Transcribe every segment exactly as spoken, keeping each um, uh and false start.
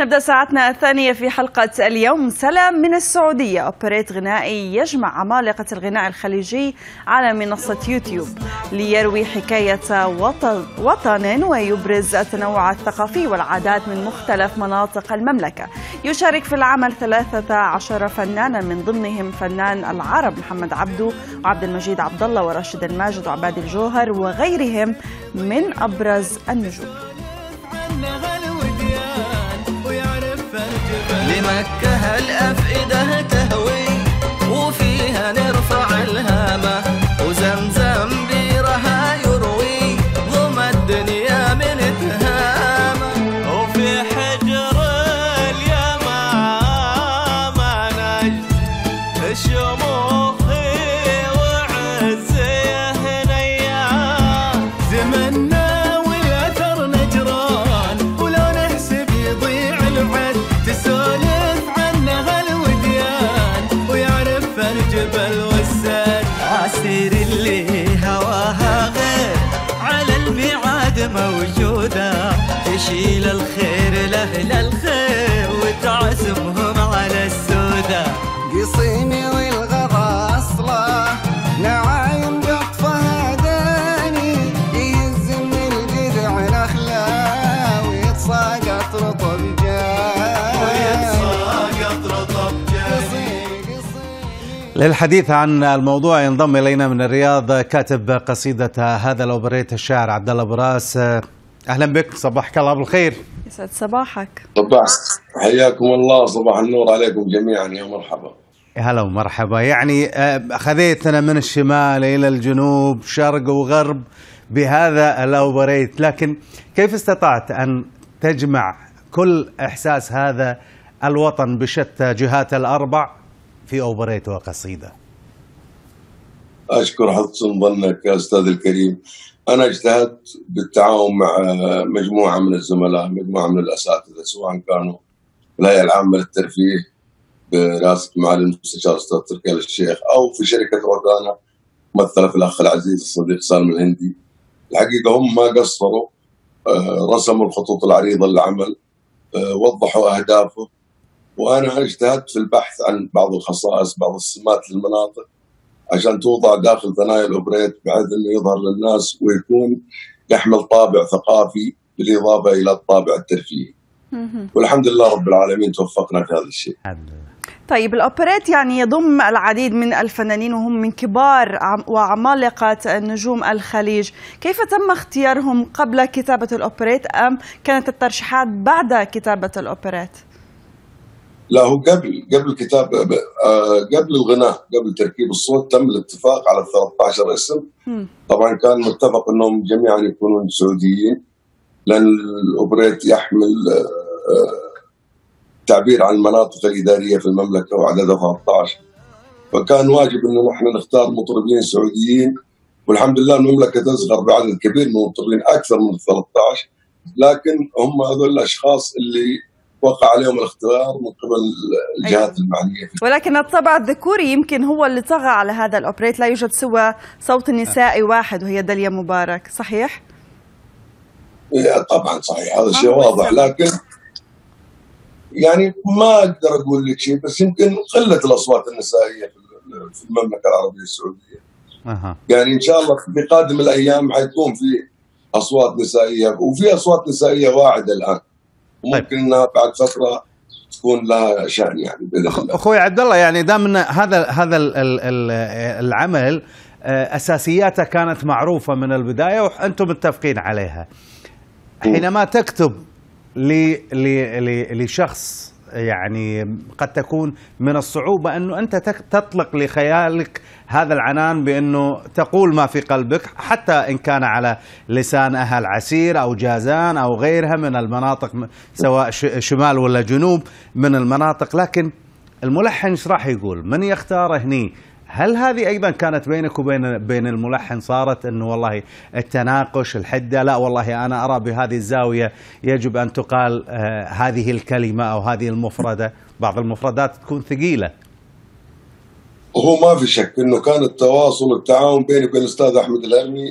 نبدأ ساعتنا الثانية في حلقة اليوم سلام من السعودية، أوبريت غنائي يجمع عمالقة الغناء الخليجي على منصة يوتيوب ليروي حكاية وطن ويبرز التنوع الثقافي والعادات من مختلف مناطق المملكة. يشارك في العمل ثلاثة عشر فنانا من ضمنهم فنان العرب محمد عبده وعبد المجيد عبدالله وراشد الماجد وعباد الجوهر وغيرهم من أبرز النجوم. لمكة هالأفئدة تهوي وفيها نرفع الهامة وزمزم بيرها يروي ظما الدنيا من اتهامة وفي حجر اليمامة نجد الشموخي وعزيه هنيا زمنا موجودة تشيل الخير لأهل الخير وتعزمهم على السودة قصيمي والغضا أصله نعايم قطفها داني يهز من الجذع الأخلا ويتساقط رطب جاني ويتساقط رطب جاني. للحديث عن الموضوع ينضم إلينا من الرياض كاتب قصيدة هذا الأوبريت الشاعر عبدالله براس. اهلا بك، صباحك الله بالخير. يسعد صباحك. صباح، حياكم الله، صباح النور عليكم جميعا، يا مرحبا. هلا ومرحبا. يعني اخذتنا من الشمال الى الجنوب، شرق وغرب بهذا الاوبريت، لكن كيف استطعت ان تجمع كل احساس هذا الوطن بشتى جهاته الاربع في اوبريت وقصيده؟ اشكر حسن ظنك يا استاذ الكريم. أنا اجتهدت بالتعاون مع مجموعة من الزملاء، مجموعة من الأساتذة، سواء كانوا الهيئة العامة للترفيه برئاسة معالي المستشار الأستاذ تركي الشيخ، أو في شركة روتانا ممثلة في الأخ العزيز الصديق سالم الهندي. الحقيقة هم ما قصروا، رسموا الخطوط العريضة للعمل، وضحوا أهدافه، وأنا اجتهدت في البحث عن بعض الخصائص، بعض السمات للمناطق عشان توضع داخل ثنايا الاوبريت بحيث انه يظهر للناس ويكون يحمل طابع ثقافي بالاضافه الى الطابع الترفيهي. والحمد لله رب العالمين توفقنا في هذا الشيء. طيب الاوبريت يعني يضم العديد من الفنانين وهم من كبار وعمالقه نجوم الخليج، كيف تم اختيارهم قبل كتابه الاوبريت ام كانت الترشيحات بعد كتابه الاوبريت؟ لا، هو قبل قبل كتاب قبل الغناء، قبل تركيب الصوت تم الاتفاق على ثلاثة عشر اسم. طبعا كان متفق انهم جميعا يكونون سعوديين لان الاوبريت يحمل تعبير عن المناطق الاداريه في المملكه وعددها ثلاثة عشر، فكان واجب انه نحن نختار مطربين سعوديين، والحمد لله المملكه تزخر بعدد كبير من المطربين اكثر من ثلاثة عشر، لكن هم هذول الاشخاص اللي وقع عليهم الاختيار من قبل الجهات أيوة. المعنيه. ولكن الطبع الذكوري يمكن هو اللي طغى على هذا الاوبريت، لا يوجد سوى صوت نسائي واحد وهي داليا مبارك، صحيح؟ طبعا صحيح، هذا الشيء واضح، لكن يعني ما اقدر اقول لك شيء، بس يمكن قله الاصوات النسائيه في المملكه العربيه السعوديه. أه. يعني ان شاء الله في قادم الايام حيكون في اصوات نسائيه، وفي اصوات نسائيه واعده الان. ممكن انها بعد فتره تكون لها شان يعني باذن الله. اخوي عبد الله، يعني دام هذا هذا العمل اساسياته كانت معروفه من البدايه وانتم متفقين عليها، حينما تكتب لشخص يعني قد تكون من الصعوبه انه انت تطلق لخيالك هذا العنان بانه تقول ما في قلبك، حتى ان كان على لسان اهل عسير او جازان او غيرها من المناطق، سواء شمال ولا جنوب من المناطق، لكن الملحن ايش راح يقول؟ من يختاره هني؟ هل هذه ايضا كانت بينك وبين بين الملحن، صارت انه والله التناقش، الحده، لا والله انا ارى بهذه الزاويه يجب ان تقال هذه الكلمه او هذه المفرده، بعض المفردات تكون ثقيله. هو ما في شك انه كان التواصل والتعاون بيني وبين الاستاذ احمد الهرمي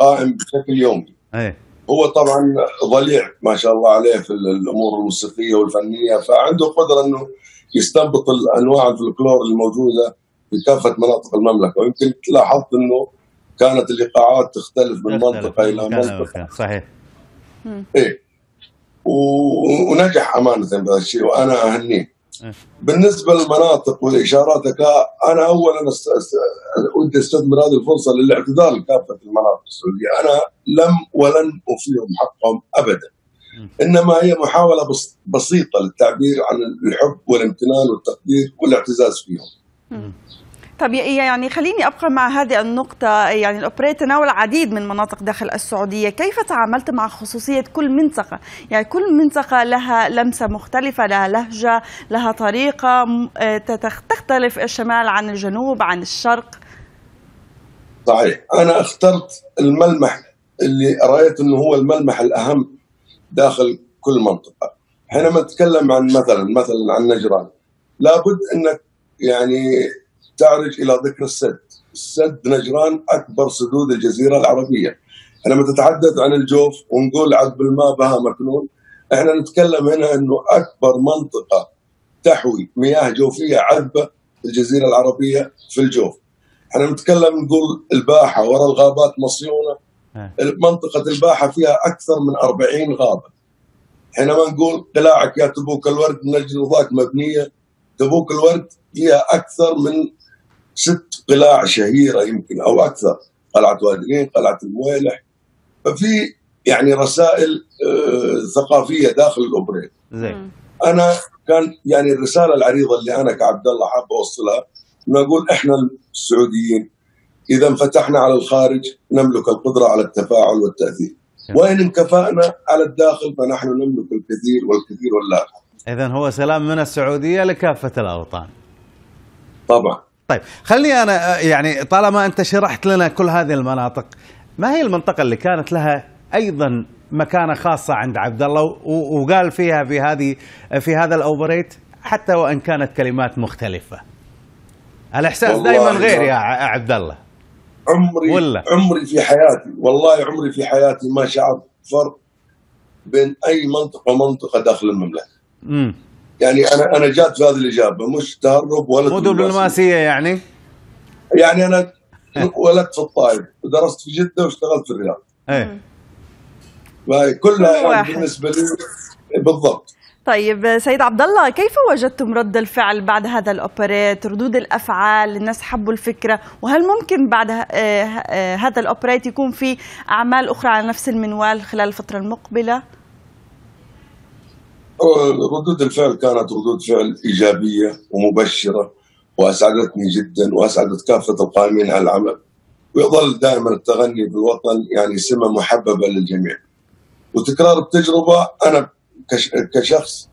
قائم بشكل يومي. أي. هو طبعا ضليع ما شاء الله عليه في الامور الموسيقيه والفنيه، فعنده قدره انه يستنبط انواع الفلكلور الموجوده في كافه مناطق المملكه، ويمكن لاحظت انه كانت الايقاعات تختلف من منطقه الى منطقه. صحيح. ايه ونجح امانه بهذا الشيء وانا اهنيه. بالنسبه للمناطق والاشاراتك انا اولا ودي استثمر هذه الفرصه للاعتذار لكافه المناطق السعوديه، انا لم ولن اوفيهم حقهم ابدا، انما هي محاوله بس بسيطه للتعبير عن الحب والامتنان والتقدير والاعتزاز فيهم. طب يعني خليني ابقى مع هذه النقطه، يعني الاوبرا تناول العديد من مناطق داخل السعوديه، كيف تعاملت مع خصوصيه كل منطقه؟ يعني كل منطقه لها لمسه مختلفه، لها لهجه، لها طريقه تختلف الشمال عن الجنوب عن الشرق. صحيح، انا اخترت الملمح اللي رايت انه هو الملمح الاهم داخل كل منطقه. حينما نتكلم عن مثلا مثلا عن نجران، لابد انك يعني تعرج الى ذكر السد، سد نجران اكبر سدود الجزيره العربيه. لما تتحدث عن الجوف ونقول عذب الماء بها مكنون، احنا نتكلم هنا انه اكبر منطقه تحوي مياه جوفيه عذبه في الجزيره العربيه في الجوف. احنا نتكلم نقول الباحه وراء الغابات مصيونه، منطقه الباحه فيها اكثر من أربعين غابه. حينما نقول قلاعك يا تبوك الورد من اجل رضاك مبنيه، تبوك الورد هي اكثر من ست قلاع شهيره يمكن او اكثر، قلعه وادرين، قلعه المويلح. ففي يعني رسائل ثقافيه داخل الاوبريت. زين. انا كان يعني الرساله العريضه اللي انا كعبد الله حاب اوصلها، نقول احنا السعوديين اذا انفتحنا على الخارج نملك القدره على التفاعل والتاثير، وان انكفانا على الداخل فنحن نملك الكثير والكثير واللاحق. إذن هو سلام من السعودية لكافة الأوطان. طبعا. طيب خليني أنا يعني طالما أنت شرحت لنا كل هذه المناطق، ما هي المنطقة اللي كانت لها أيضا مكانة خاصة عند عبد الله وقال فيها في هذه في هذا الأوبريت حتى وإن كانت كلمات مختلفة؟ الإحساس دائما غير يا عبد الله. عمري ولا. عمري في حياتي والله عمري في حياتي ما شعرت فرق بين أي منطقة ومنطقة داخل المملكة. امم يعني انا انا جات في هذه الاجابه مش تهرب ولا مو دبلوماسيه، يعني يعني انا ولدت في الطائف ودرست في جده واشتغلت في الرياض. ايه كلها بالنسبه لي بالضبط. طيب سيد عبد الله، كيف وجدتم رد الفعل بعد هذا الاوبريت؟ ردود الافعال، الناس حبوا الفكره، وهل ممكن بعد هذا الاوبريت يكون في اعمال اخرى على نفس المنوال خلال الفتره المقبله؟ ردود الفعل كانت ردود فعل إيجابية ومبشرة وأسعدتني جدا وأسعدت كافة القائمين على العمل، ويظل دائما التغني بالوطن يعني سمة محببة للجميع. وتكرار التجربة، أنا كشخص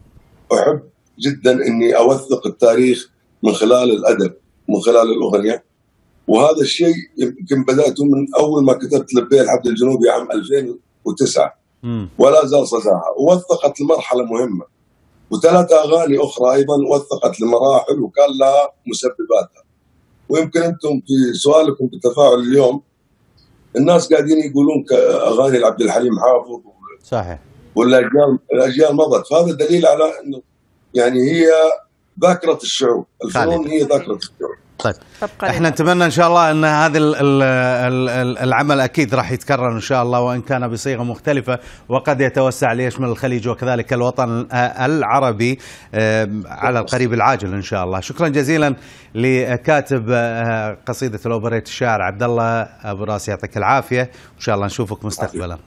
أحب جدا أني أوثق التاريخ من خلال الأدب من خلال الأغنية، وهذا الشيء يمكن بدأته من أول ما كتبت لبيه الحفل الجنوبي عام ألفين وتسعة ولا زال صداها، ووثقت لمرحله مهمه. وثلاث اغاني اخرى ايضا وثقت لمراحل وكان لها مسبباتها. ويمكن انتم في سؤالكم بالتفاعل اليوم الناس قاعدين يقولون اغاني لعبد الحليم حافظ. صحيح. والاجيال الاجيال مضت، فهذا دليل على انه يعني هي ذاكره الشعوب، الفنون هي ذاكره الشعوب. طيب احنا نتمنى ان شاء الله ان هذا العمل اكيد راح يتكرر ان شاء الله، وان كان بصيغه مختلفه وقد يتوسع ليشمل الخليج وكذلك الوطن العربي على القريب العاجل ان شاء الله. شكرا جزيلا لكاتب قصيده الاوبريت الشاعر عبد الله براس، يعطيك العافيه وان شاء الله نشوفك مستقبلا.